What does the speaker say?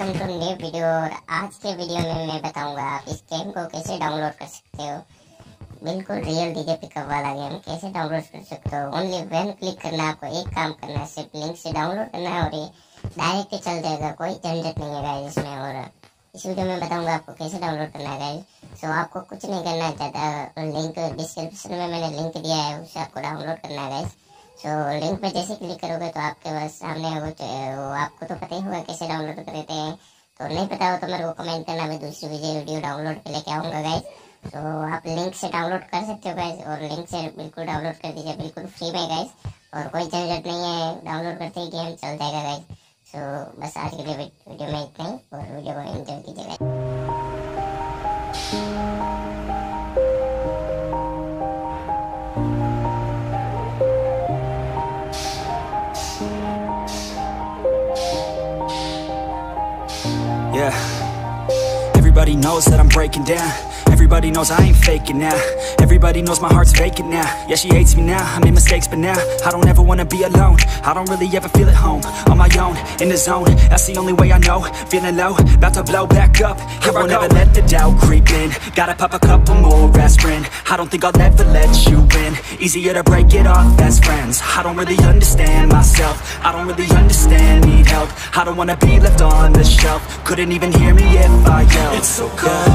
Welcome to new video. आज के video में मैं बताऊंगा आप इस गेम को कैसे डाउनलोड कर सकते हो। बिल्कुल रियल डीजे पिकअप वाला गेम कैसे डाउनलोड कर सकते हो। ओनली वन क्लिक करना, आपको एक काम करना है, सिर्फ लिंक से डाउनलोड करना है और ये डायरेक्ट चल जाएगा, कोई झंझट नहीं है गाइस इसमें। और इस वीडियो में बताऊँगा आपको कैसे डाउनलोड करना है गाइस। सो आपको कुछ नहीं करना है ज़्यादा, लिंक डिस्क्रिप्शन में मैंने लिंक दिया है, उससे आपको डाउनलोड करना है गाइस। सो लिंक पे जैसे क्लिक करोगे तो आपके पास सामने वो आपको तो पता ही होगा कैसे डाउनलोड करते हैं। तो नहीं पता हो तो मेरे को कमेंट करना, मैं दूसरी वीडियो डाउनलोड कर लेके आऊँगा गाइस। तो आप लिंक से डाउनलोड कर सकते हो गाइस, और लिंक से बिल्कुल डाउनलोड कर दीजिए, बिल्कुल फ्री में गाइस, और कोई झंझट नहीं है, डाउनलोड करते ही गेम चल जाएगा गाइस। सो बस आज के लिए वीडियो में इतना ही, और वीडियो को एंजॉय कीजिए guys. Yeah, everybody knows that I'm breaking down. Everybody knows I ain't faking now. Everybody knows my heart's vacant now. Yeah, she hates me now, I made mistakes, but now I don't ever wanna be alone. I don't really ever feel at home, on my own, in the zone. That's the only way I know, feeling low, about to blow back up. Here I won't ever let the doubt creep in. Gotta pop a couple more aspirin. I don't think I'll ever let you in. Easier to break it off as friends. I don't really understand myself. I don't really understand, need help. I don't wanna be left on the shelf. Couldn't even hear me if I yelled. It's so cold